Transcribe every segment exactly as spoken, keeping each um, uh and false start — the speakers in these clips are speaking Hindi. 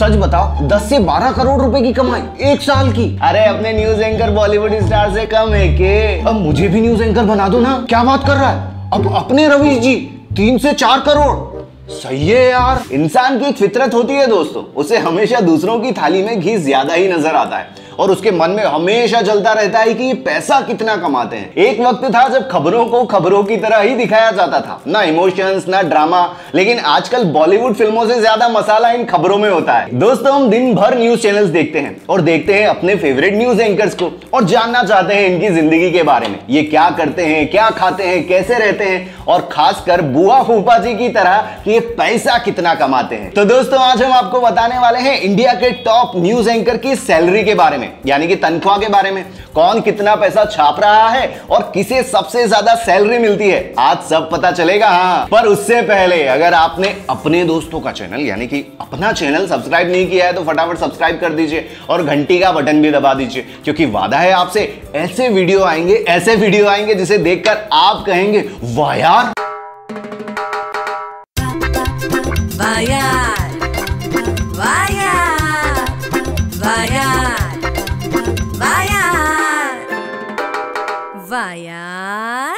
सच बताओ दस से बारह करोड़ रुपए की कमाई एक साल की। अरे अपने न्यूज एंकर बॉलीवुड स्टार से कम है के। अब मुझे भी न्यूज एंकर बना दो ना। क्या बात कर रहा है। अब अपने रवीश जी तीन से चार करोड़। सही है यार। इंसान की एक फितरत होती है दोस्तों, उसे हमेशा दूसरों की थाली में घी ज्यादा ही नजर आता है और उसके मन में हमेशा चलता रहता है कि ये पैसा कितना कमाते हैं। एक वक्त था जब खबरों को खबरों की तरह ही दिखाया जाता था, ना इमोशंस ना ड्रामा, लेकिन आजकल बॉलीवुड फिल्मों से ज्यादा मसाला इन खबरों में होता है। दोस्तों हम दिन भर न्यूज चैनल्स देखते हैं और देखते हैं अपने फेवरेट न्यूज एंकर्स को और जानना चाहते हैं इनकी जिंदगी के बारे में। ये क्या करते हैं, क्या खाते हैं, कैसे रहते हैं और खासकर बुआ फूफा जी की तरह ये पैसा कितना कमाते हैं। तो दोस्तों आज हम आपको बताने वाले हैं इंडिया के टॉप न्यूज एंकर की सैलरी के बारे में, यानी कि तनख्वाह के बारे में। कौन कितना पैसा छाप रहा है और किसे सबसे ज्यादा सैलरी मिलती है, आज सब पता चलेगा। हाँ, पर उससे पहले अगर आपने अपने दोस्तों का चैनल यानी कि अपना चैनल सब्सक्राइब नहीं किया है तो फटाफट सब्सक्राइब कर दीजिए और घंटी का बटन भी दबा दीजिए, क्योंकि वादा है आपसे ऐसे वीडियो आएंगे ऐसे वीडियो आएंगे जिसे देखकर आप कहेंगे वाह यार वाह यार, वाह यार, वाह यार, वाह यार, वाह यार।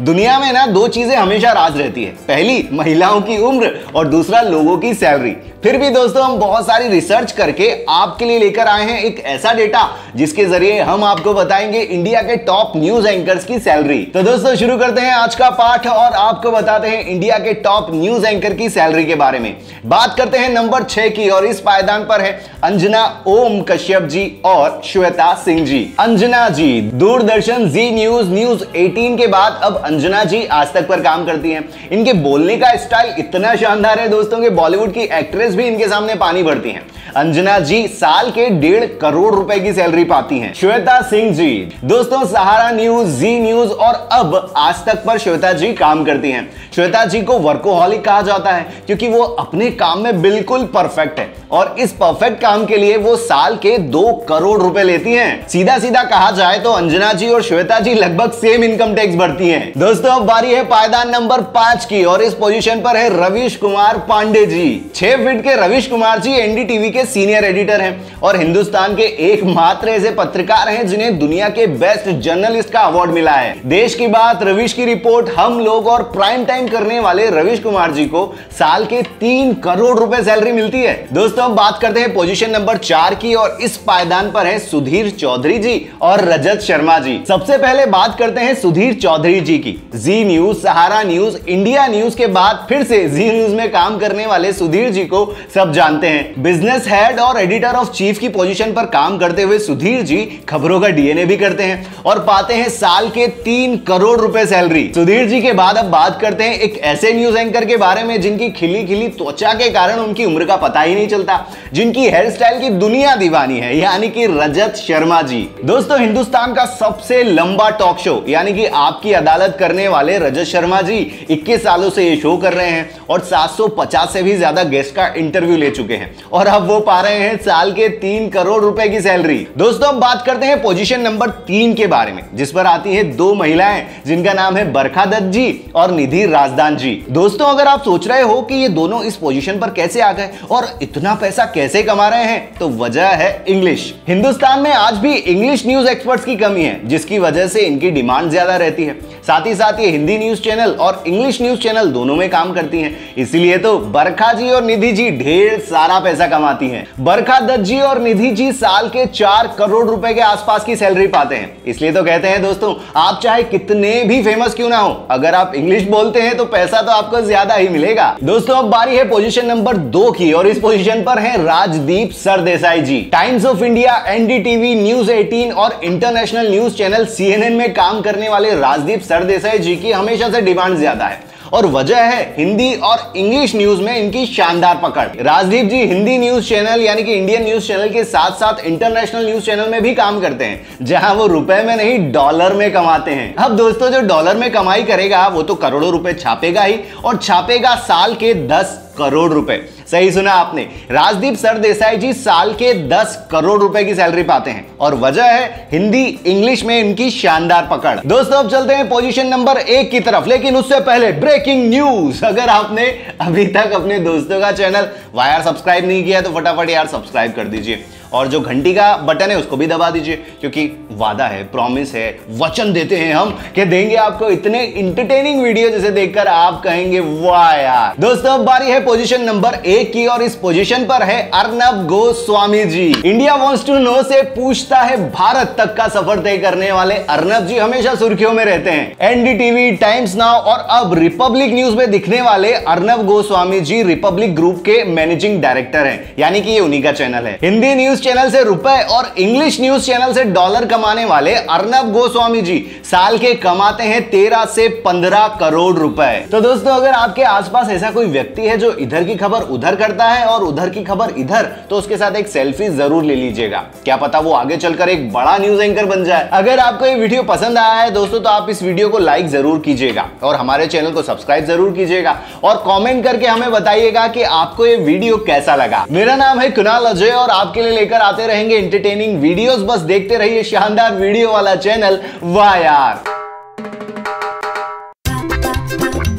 दुनिया में ना दो चीजें हमेशा राज रहती है, पहली महिलाओं की उम्र और दूसरा लोगों की सैलरी। फिर भी दोस्तों हम बहुत सारी रिसर्च करके आपके लिए लेकर आए हैं एक ऐसा डेटा जिसके जरिए हम आपको बताएंगे इंडिया के टॉप न्यूज एंकर्स की सैलरी। तो दोस्तों शुरू करते हैं आज का पाठ और आपको बताते हैं इंडिया के टॉप न्यूज एंकर की सैलरी के बारे में। बात करते हैं नंबर छह की और इस पायदान पर है अंजना ओम कश्यप जी और श्वेता सिंह जी। अंजना जी दूरदर्शन, जी न्यूज, न्यूज एटीन के बाद अब अंजना जी आजतक पर काम करती हैं। इनके बोलने का स्टाइल इतना शानदार है दोस्तों कि बॉलीवुड की एक्ट्रेस भी इनके सामने पानी भरती हैं। अंजना जी साल के डेढ़ करोड़ रुपए की सैलरी पाती हैं। श्वेता सिंह जी दोस्तों सहारा न्यूज, जी न्यूज और अब आजतक पर श्वेता जी काम करती हैं। श्वेता जी को वर्कोहॉलिक कहा जाता है क्योंकि वो अपने काम में बिल्कुल परफेक्ट है और इस परफेक्ट काम के लिए वो साल के दो करोड़ रुपए लेती हैं। सीधा सीधा कहा जाए तो अंजना जी और श्वेता जी लगभग सेम इनकम टैक्स भरती हैं। दोस्तों अब बारी है पायदान नंबर पांच की और इस पोजीशन पर है रवीश कुमार पांडे जी। छह फीट के रवीश कुमार जी एनडीटीवी के सीनियर एडिटर हैं और हिंदुस्तान के एकमात्र ऐसे पत्रकार हैं जिन्हें दुनिया के बेस्ट जर्नलिस्ट का अवार्ड मिला है। देश की बात, रवीश की रिपोर्ट, हम लोग और प्राइम टाइम करने वाले रवीश कुमार जी को साल के तीन करोड़ रुपए सैलरी मिलती है। दोस्तों हम बात करते हैं पोजीशन नंबर चार की और इस पायदान पर है सुधीर चौधरी जी और रजत शर्मा जी। सबसे पहले बात करते हैं सुधीर चौधरी जी की। जी news, Sahara news, India news के बाद फिर से जी न्यूज में काम करने वाले सुधीर जी को सब जानते हैं। बिजनेस हेड और एडिटर ऑफ चीफ की पोजीशन पर काम करते हुए सुधीर जी खबरों का डीएनए भी करते हैं और पाते हैं साल के तीन करोड़ रुपए सैलरी। सुधीर जी के बाद अब बात करते हैं एक ऐसे न्यूज एंकर के बारे में जिनकी खिली खिली त्वचा के कारण उनकी उम्र का पता ही नहीं चलता, जिनकी हेयर स्टाइल की दुनिया दीवानी है, यानी कि रजत शर्मा जी। दोस्तों हिंदुस्तान का सबसे लंबा टॉक शो यानी कि आपकी अदालत करने वाले रजत शर्मा जी इक्कीस सालों से ये शो कर रहे हैं और सात सौ पचास से भी ज्यादा गेस्ट का इंटरव्यू ले चुके हैं और अब वो पा रहे हैं साल के तीन करोड़ रुपए की सैलरी। दोस्तों अब बात करते हैं पोजीशन नंबर तीन के बारे में जिस पर आती है दो महिलाएं जिनका नाम है बरखा दत्त जी और निधि राजदान जी। दोस्तों अगर आप सोच रहे हो कि ये दोनों इस पोजीशन पर कैसे आ गए और इतना पैसा कैसे कमा रहे हैं, तो वजह है इंग्लिश। हिंदुस्तान में आज भी इंग्लिश न्यूज एक्सपर्ट्स की कमी है जिसकी वजह से इनकी डिमांड ज्यादा रहती है। साथ ही साथ ये हिंदी न्यूज चैनल और इंग्लिश न्यूज चैनल दोनों में काम करती हैं, इसलिए तो बरखा जी और निधि जी ढेर सारा पैसा कमाती हैं। बरखा दत्त जी और निधि जी साल के चार करोड़ रुपए के आसपास की सैलरी पाते हैं। इसलिए तो कहते हैं दोस्तों आप चाहे कितने भी फेमस क्यों ना हो, अगर आप इंग्लिश बोलते हैं तो पैसा तो आपको ज्यादा ही मिलेगा। दोस्तों अब बारी है पोजीशन नंबर दो की और इस पोजीशन पर है Rajdeep Sardesai ji. Times of India, NDTV, news eighteen और इंटरनेशनल न्यूज चैनल सीएनएन में काम करने वाले राजदीप सरदेसाई जी की हमेशा से डिमांड ज्यादा है और वजह है हिंदी और इंग्लिश न्यूज में इनकी शानदार पकड़। राजदीप जी हिंदी न्यूज चैनल यानी कि इंडियन न्यूज चैनल के साथ साथ इंटरनेशनल न्यूज चैनल में भी काम करते हैं, जहां वो रुपए में नहीं डॉलर में कमाते हैं। अब दोस्तों जो डॉलर में कमाई करेगा वो तो करोड़ों रुपए छापेगा ही और छापेगा साल के दस करोड़ रुपए। सही सुना आपने, राजदीप सरदेसाई जी साल के दस करोड़ रुपए की सैलरी पाते हैं और वजह है हिंदी इंग्लिश में इनकी शानदार पकड़। दोस्तों अब चलते हैं पोजीशन नंबर एक की तरफ, लेकिन उससे पहले ब्रेकिंग न्यूज। अगर आपने अभी तक अपने दोस्तों का चैनल वाहयार सब्सक्राइब नहीं किया तो फटाफट यार सब्सक्राइब कर दीजिए और जो घंटी का बटन है उसको भी दबा दीजिए, क्योंकि वादा है, प्रॉमिस है, वचन देते हैं हम कि देंगे आपको इतने इंटरटेनिंग वीडियो जिसे देखकर आप कहेंगे वाह यार। दोस्तों अब बारी है पोजीशन नंबर एक की और इस पोजीशन पर है Arnab Goswami ji. India wants to know से पूछता है भारत तक का सफर तय करने वाले अर्णब जी हमेशा सुर्खियों में रहते हैं। एनडीटीवी, टाइम्स नाउ और अब रिपब्लिक न्यूज में दिखने वाले अर्णब गोस्वामी जी रिपब्लिक ग्रुप के मैनेजिंग डायरेक्टर है, यानी कि ये उन्हीं का चैनल है। हिंदी न्यूज चैनल से रुपए और इंग्लिश न्यूज चैनल से डॉलर कमाने वाले अर्णब गोस्वामी जी साल के कमाते हैं तेरह से पंद्रह करोड़ रुपए। तो दोस्तों अगर आपके आसपास ऐसा कोई व्यक्ति है जो इधर की खबर उधर करता है और उधर की खबर इधर, तो उसके साथ एक सेल्फी जरूर ले लीजिएगा, क्या पता वो आगे चलकर एक बड़ा न्यूज एंकर बन जाए। अगर आपको ये वीडियो पसंद आया है दोस्तों तो आप इस वीडियो को लाइक जरूर कीजिएगा और हमारे चैनल को सब्सक्राइब जरूर कीजिएगा और कॉमेंट करके हमें बताइएगा कि आपको ये वीडियो कैसा लगा। मेरा नाम है कुणाल अजय और आपके लिए कर आते रहेंगे एंटरटेनिंग वीडियोस, बस देखते रहिए शानदार वीडियो वाला चैनल वाह यार।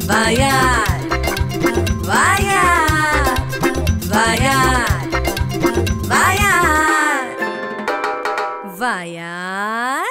वाह यार, वाह यार, वाह यार, वाह यार, वाह यार।